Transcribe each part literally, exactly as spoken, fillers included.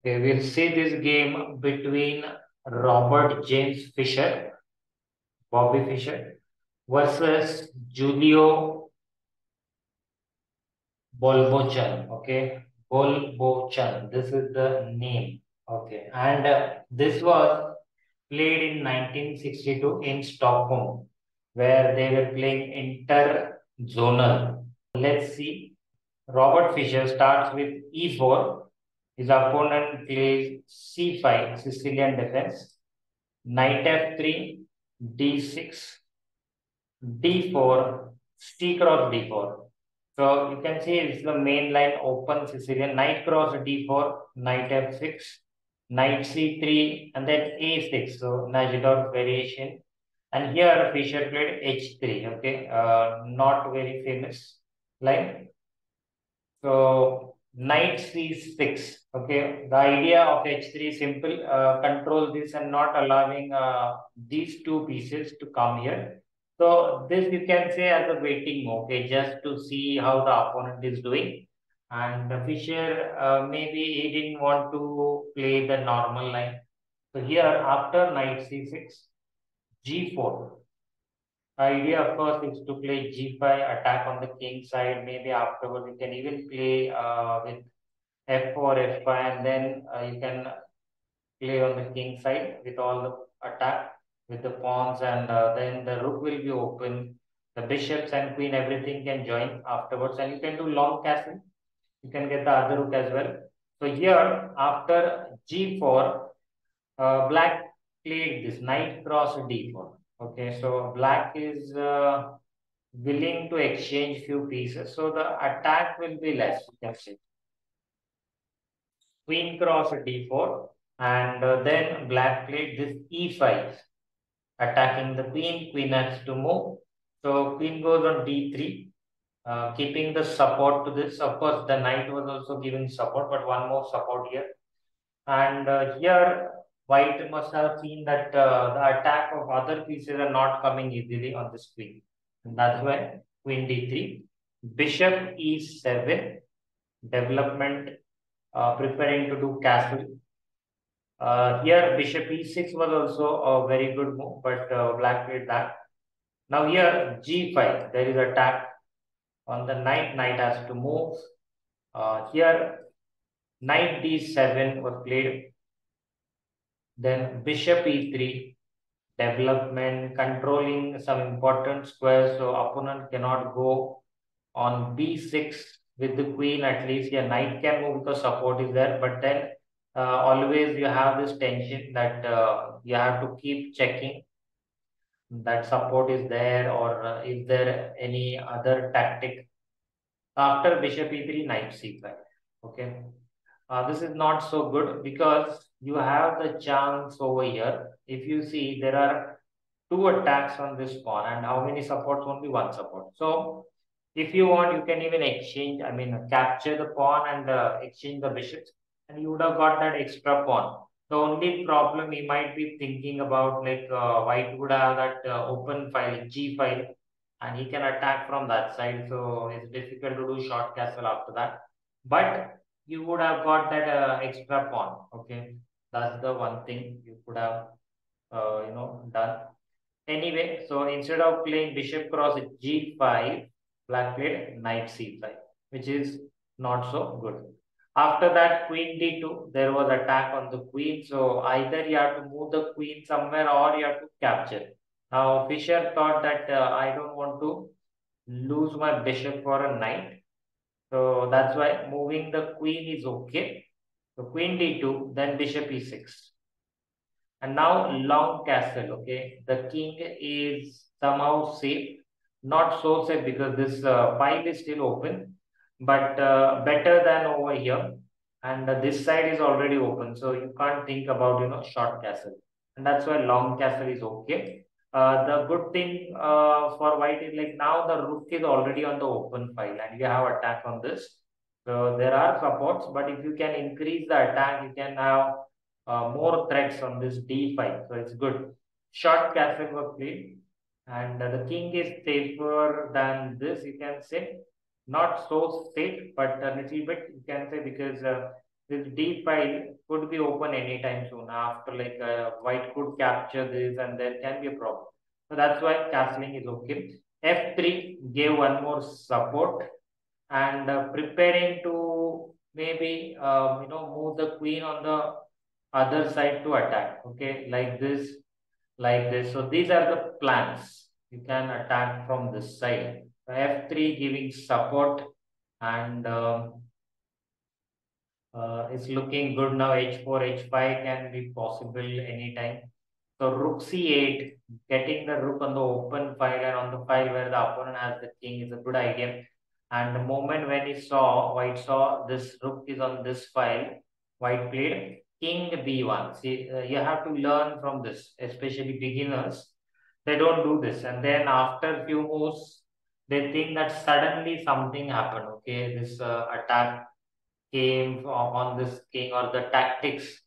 Okay, we'll see this game between Robert James Fischer, Bobby Fischer, versus Julio Bolbochan. Okay, Bolbochan. This is the name. Okay, and uh, this was played in nineteen sixty-two in Stockholm, where they were playing Interzonal. Let's see. Robert Fischer starts with E four. His opponent plays C five, Sicilian defense, Knight F three, D six, D four, C cross D four. So you can see it's the main line open Sicilian, Knight cross D four, Knight F six, Knight C three, and then A six. So Najdorf variation. And here Fischer played H three, okay, uh, not very famous line. So Knight C six, okay. The idea of H three is simple, uh, control this and not allowing uh, these two pieces to come here. So this you can say as a waiting move, okay, just to see how the opponent is doing. And the Fischer, uh, maybe he didn't want to play the normal line. So here after Knight C six, G four. Idea, of course, is to play G five, attack on the king side. Maybe afterwards you can even play uh, with F four, F five, and then uh, you can play on the king side with all the attack with the pawns, and uh, then the rook will be open. The bishops and queen, everything can join afterwards, and you can do long castle. You can get the other rook as well. So here, after G four, uh, black played this knight cross D four. Okay, so black is uh, willing to exchange few pieces, so the attack will be less, you can see. Queen cross D four, and uh, then black played this E five, attacking the queen. Queen has to move, so queen goes on D three, uh, keeping the support to this. Of course, the knight was also giving support, but one more support here. And uh, here, white must have seen that uh, the attack of other pieces are not coming easily on the queen. And that's why queen D three, bishop E seven, development, uh, preparing to do castle. Uh, here bishop E six was also a very good move, but uh, black played that. Now here G five, there is attack on the knight, knight has to move. Uh, here knight D seven was played. Then bishop E three, development, controlling some important squares, so opponent cannot go on B six with the queen. At least your knight can move because support is there, but then uh, always you have this tension that uh, you have to keep checking that support is there, or uh, is there any other tactic. After bishop E three, knight C five, okay. Uh, this is not so good because you have the chance over here. If you see, there are two attacks on this pawn, and how many supports? Only one support. So if you want, you can even exchange, I mean, capture the pawn and uh, exchange the bishops, and you would have got that extra pawn. The only problem we might be thinking about, like uh, white would have that uh, open file, G file, and he can attack from that side. So it's difficult to do short castle after that. But you would have got that uh, extra pawn, okay? That's the one thing you could have, uh, you know, done. Anyway, so instead of playing bishop cross G five, black played knight C five, which is not so good. After that, queen D two, there was attack on the queen. So either you have to move the queen somewhere or you have to capture. Now, Fischer thought that uh, I don't want to lose my bishop for a knight. So that's why moving the queen is okay. So queen D two, then bishop E six. And now long castle, okay. The king is somehow safe. Not so safe because this uh, file is still open. But uh, better than over here. And uh, this side is already open. So you can't think about, you know, short castle. And that's why long castle is okay. Uh, the good thing uh, for white is like now the rook is already on the open file and you have attack on this. So there are supports, but if you can increase the attack, you can have uh, more threats on this D file. So it's good. Short castle was played and uh, the king is safer than this, you can say. Not so safe, but a little bit, you can say, because uh, this D file could be open anytime soon after like uh, white could capture this and there can be a problem. So that's why cancelling is okay. F three gave one more support and uh, preparing to maybe, uh, you know, move the queen on the other side to attack. Okay, like this, like this. So these are the plans. You can attack from this side. So F three giving support and uh, uh, it's looking good now. H four, H five can be possible anytime. So rook C eight, getting the rook on the open file and on the file where the opponent has the king is a good idea. And the moment when he saw, white saw this rook is on this file, white played king B one. See, uh, you have to learn from this, especially beginners. They don't do this. And then after few moves, they think that suddenly something happened. Okay, this uh, attack came on this king or the tactics,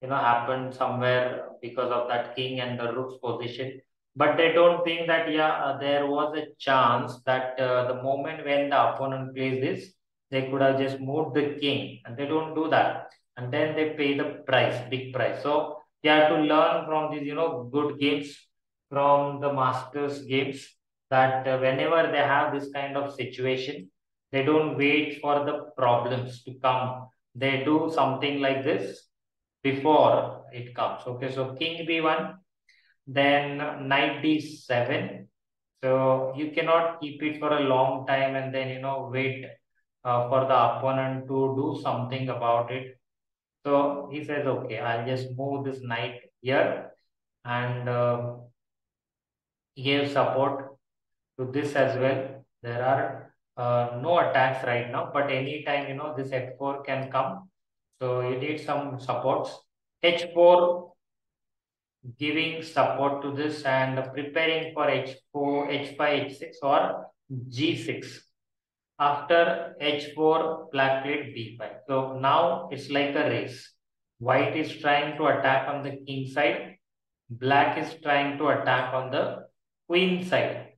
you know, happened somewhere because of that king and the rook's position. But they don't think that, yeah, uh, there was a chance that uh, the moment when the opponent plays this, they could have just moved the king. And they don't do that. And then they pay the price, big price. So you have to learn from these, you know, good games, from the masters games, that uh, whenever they have this kind of situation, they don't wait for the problems to come. They do something like this before it comes. Okay, so king B one. Then knight D seven. So you cannot keep it for a long time and then, you know, wait uh, for the opponent to do something about it. So he says, okay, I'll just move this knight here and uh, give support to this as well. There are uh, no attacks right now, but anytime, you know, this F four can come. So you need some supports. H four. Giving support to this and preparing for H four, H five, H six or G six. After H four, black played B five. So now it's like a race. White is trying to attack on the king side. Black is trying to attack on the queen side.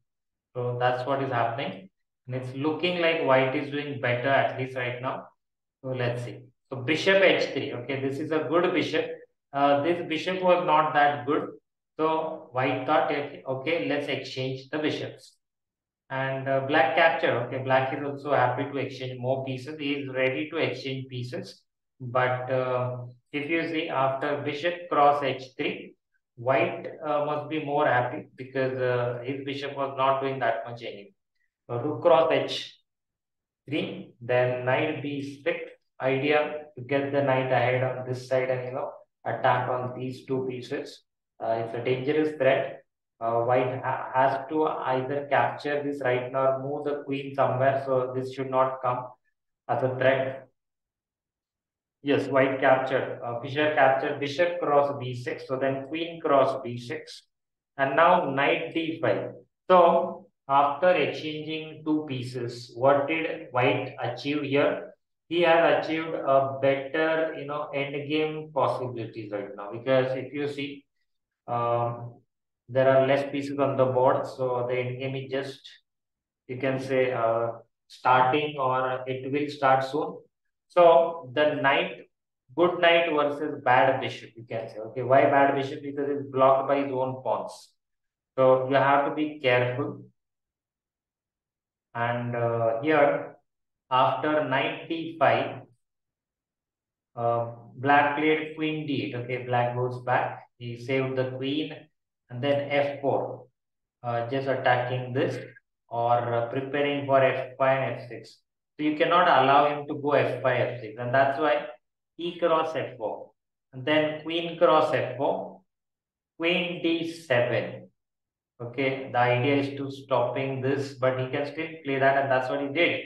So that's what is happening. And it's looking like white is doing better, at least right now. So let's see. So bishop H three. Okay, this is a good bishop. Uh, this bishop was not that good. So white thought, okay, let's exchange the bishops. And uh, black captured. Okay, black is also happy to exchange more pieces. He is ready to exchange pieces. But uh, if you see, after bishop cross H three, white uh, must be more happy because uh, his bishop was not doing that much anymore. So rook cross H three, then knight B six. Idea to get the knight ahead on this side and, you know, attack on these two pieces. Uh, it's a dangerous threat. Uh, white ha has to either capture this right now or move the queen somewhere. So this should not come as a threat. Yes, white captured. Uh, Fischer captured bishop cross B six. So then queen cross B six. And now knight D five. So after exchanging two pieces, what did white achieve here? He has achieved a better, you know, endgame possibilities right now. Because if you see, um, there are less pieces on the board. So the endgame is just, you can say, uh, starting or it will start soon. So the knight, good knight versus bad bishop, you can say. Okay, why bad bishop? Because it's blocked by his own pawns. So you have to be careful. And uh, here, after knight D five, uh, black played queen D eight. Okay, black goes back. He saved the queen. And then F four, uh, just attacking this or uh, preparing for F five and F six. So you cannot allow him to go F five, F six. And that's why E cross F four. And then queen cross F four, queen D seven. Okay, the idea is to stopping this, but he can still play that, and that's what he did.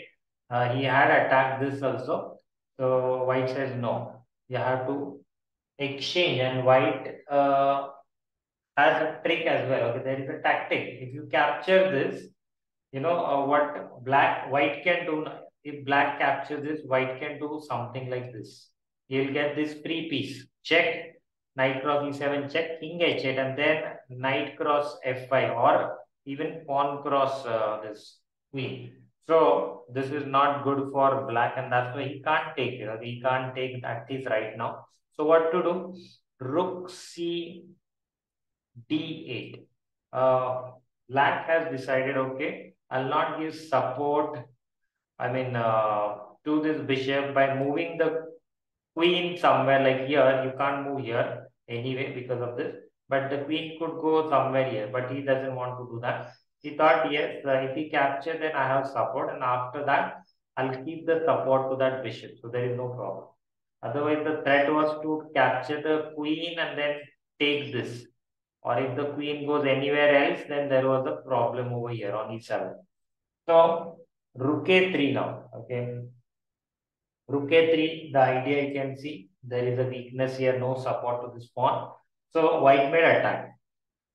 Uh, he had attacked this also. So white says no. You have to exchange, and white uh, has a trick as well. Okay, there is a tactic. If you capture this, you know uh, what black white can do. If black captures this, white can do something like this. He'll get this free piece. Check knight cross E seven. Check king H eight, and then knight cross F five, or even pawn cross uh, this queen. So this is not good for black, and that's why he can't take it. He can't take that piece right now. So what to do? Rook C D eight. Uh, black has decided, okay, I'll not give support. I mean, uh, to this bishop by moving the queen somewhere like here. You can't move here anyway because of this. But the queen could go somewhere here. But he doesn't want to do that. He thought, yes, uh, if he captures, then I have support, and after that, I'll keep the support to that bishop. So there is no problem. Otherwise, the threat was to capture the queen and then take this. Or if the queen goes anywhere else, then there was a problem over here on e seven. So, rook a three now. Okay. Rook a three, the idea you can see, there is a weakness here, no support to this pawn. So, white made attack.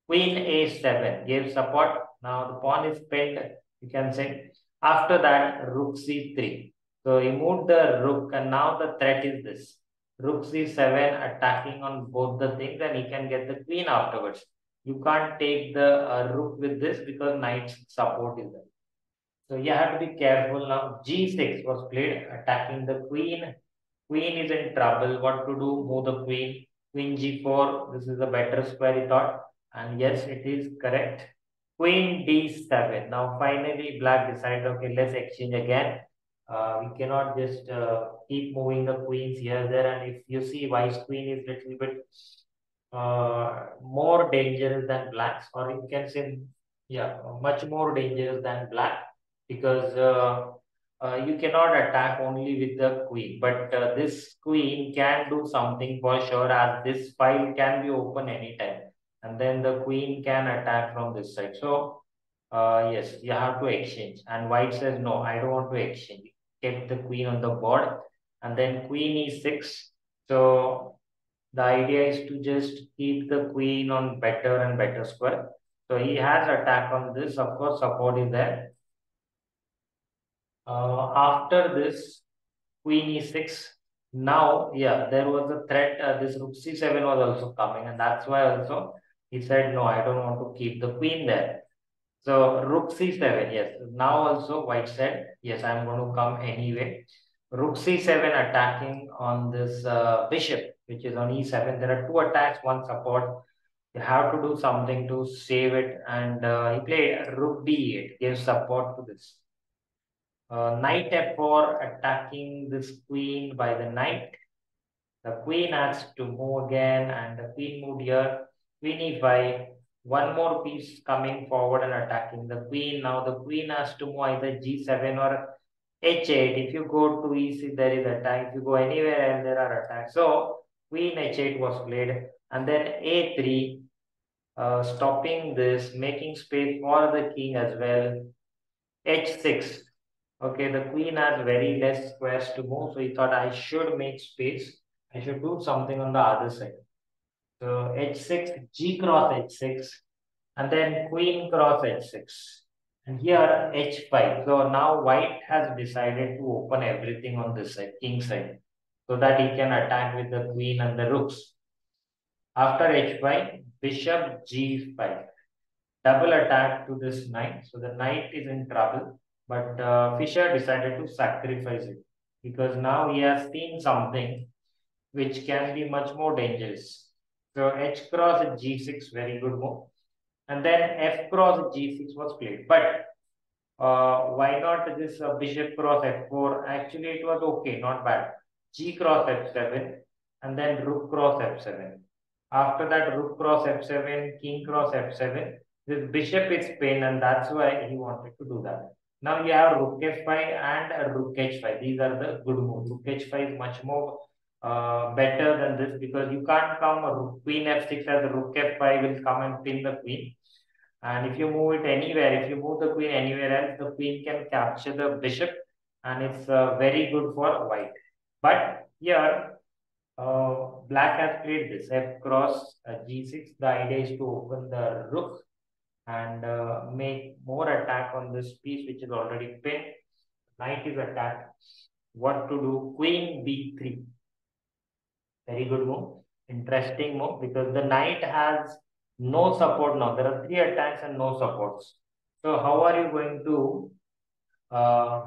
Queen a seven gave support. Now the pawn is pinned, you can say. After that, rook c three. So remove the rook, and now the threat is this. Rook c seven attacking on both the things, and he can get the queen afterwards. You can't take the uh, rook with this because knight's support is there. So you have to be careful now. g six was played, attacking the queen. Queen is in trouble. What to do? Move the queen. Queen g four. This is a better square, he thought. And yes, it is correct. Queen d seven. Now finally black decides, okay, let's exchange again. Uh, we cannot just uh, keep moving the queens here, there. And if you see, white's queen is a little bit uh, more dangerous than black's, or you can say, yeah, much more dangerous than black, because uh, uh, you cannot attack only with the queen. But uh, this queen can do something for sure, as this file can be open anytime. And then the queen can attack from this side. So, uh, yes, you have to exchange. And white says, no, I don't want to exchange. Keep the queen on the board. And then queen e six. So, the idea is to just keep the queen on better and better square. So, he has attack on this. Of course, support is there. Uh, after this, queen e six. Now, yeah, there was a threat. Uh, this rook c seven was also coming. And that's why also... he said, no, I don't want to keep the queen there. So, rook c seven, yes. Now also, white said, yes, I'm going to come anyway. Rook c seven attacking on this uh, bishop, which is on e seven. There are two attacks, one support. You have to do something to save it. And uh, he played rook d eight, gives support to this. Uh, knight f four, attacking this queen by the knight. The queen has to move again, and the queen moved here. Queen e five, one more piece coming forward and attacking the queen. Now the queen has to move either g seven or h eight. If you go to e six, there is attack. If you go anywhere else, there are attacks. So queen h eight was played, and then a three, uh, stopping this, making space for the king as well. h six. Okay, the queen has very less squares to move, so he thought I should make space. I should do something on the other side. So h six, g cross h six, and then queen cross h six. And here h five. So now white has decided to open everything on this side, king side, so that he can attack with the queen and the rooks. After h five, bishop g five. Double attack to this knight. So the knight is in trouble, but uh, Fischer decided to sacrifice it because now he has seen something which can be much more dangerous. So h cross g six, very good move. And then f cross g six was played. But uh, why not this uh, bishop cross f four? Actually, it was okay, not bad. G cross f seven, and then rook cross f seven. After that, rook cross f seven, king cross f seven. This bishop is pinned, and that's why he wanted to do that. Now you have rook f five and rook h five. These are the good moves. Rook h five is much more... Uh, better than this, because you can't come rook, queen f six, as rook f five will come and pin the queen. And if you move it anywhere, if you move the queen anywhere else, the queen can capture the bishop, and it's uh, very good for white. But here, uh, black has played this f cross uh, g six. The idea is to open the rook and uh, make more attack on this piece, which is already pinned. Knight is attacked. What to do? Queen b three. Very good move, interesting move, because the knight has no support now. There are three attacks and no supports. So how are you going to uh,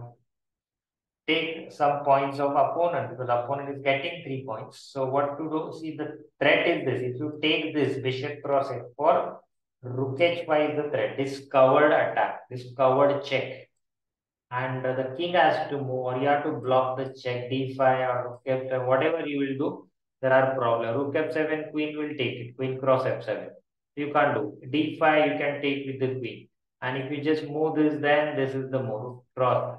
take some points of opponent, because opponent is getting three points. So what to do? See, the threat is this. If you take this bishop crosses for rook h five is the threat. This covered attack, this covered check. And uh, the king has to move, or you have to block the check, d five or rook f seven, whatever you will do, there are problems. Rook f seven, queen will take it, queen cross f seven. You can't do. d five you can take with the queen. And if you just move this, then this is the move, cross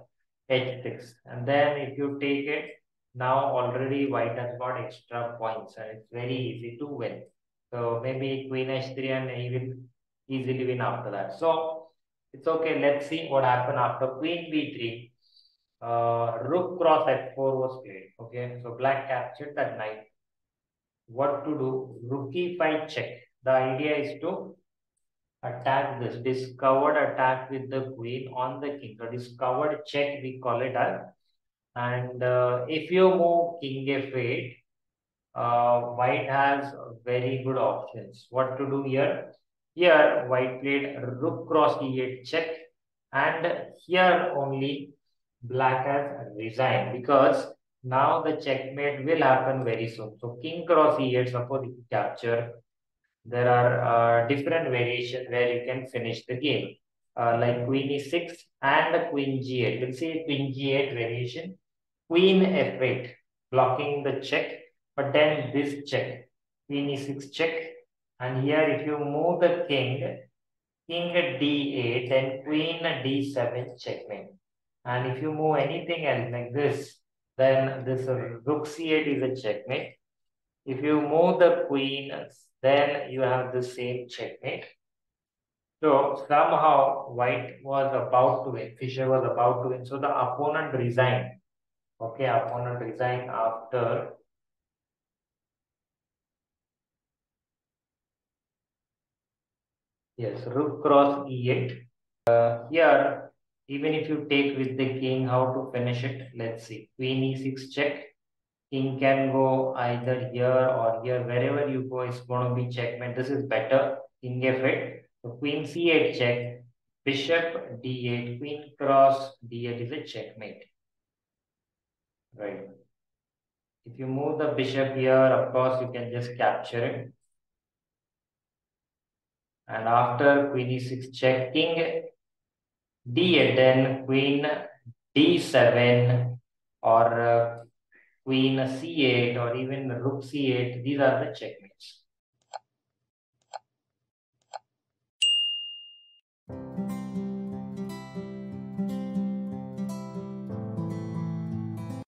h six. And then if you take it, now already white has got extra points and it's very easy to win. So maybe queen h three and he will easily win after that. So it's okay. Let's see what happened after queen b three. Uh, rook cross f four was played. Okay, so black captured that knight. What to do? Rook e five check. The idea is to attack this discovered attack with the queen on the king. So discovered check we call it as. And uh, if you move king f eight, uh, white has very good options. What to do here? Here white played rook cross e eight check, and here only black has resigned, because now the checkmate will happen very soon. So king cross e eight, suppose you capture. There are uh, different variations where you can finish the game, uh, like queen e six and queen g eight. We'll see queen g eight variation, queen f eight, blocking the check, but then this check, queen e six check. And here if you move the king, king d eight, then queen d seven checkmate. And if you move anything else like this, then this rook c eight is a checkmate. If you move the queen, then you have the same checkmate. So somehow white was about to win, Fischer was about to win. So the opponent resigned. Okay, opponent resigned after yes, rook cross e eight. Uh, here, even if you take with the king, how to finish it? Let's see. Queen e six check. King can go either here or here, wherever you go, it's going to be checkmate. This is better. King f eight, so queen c eight check, bishop d eight, queen cross d eight is a checkmate. Right. If you move the bishop here, of course, you can just capture it. And after queen e six check, king d eight, then queen d seven or uh, queen c eight or even rook c eight, these are the checkmates.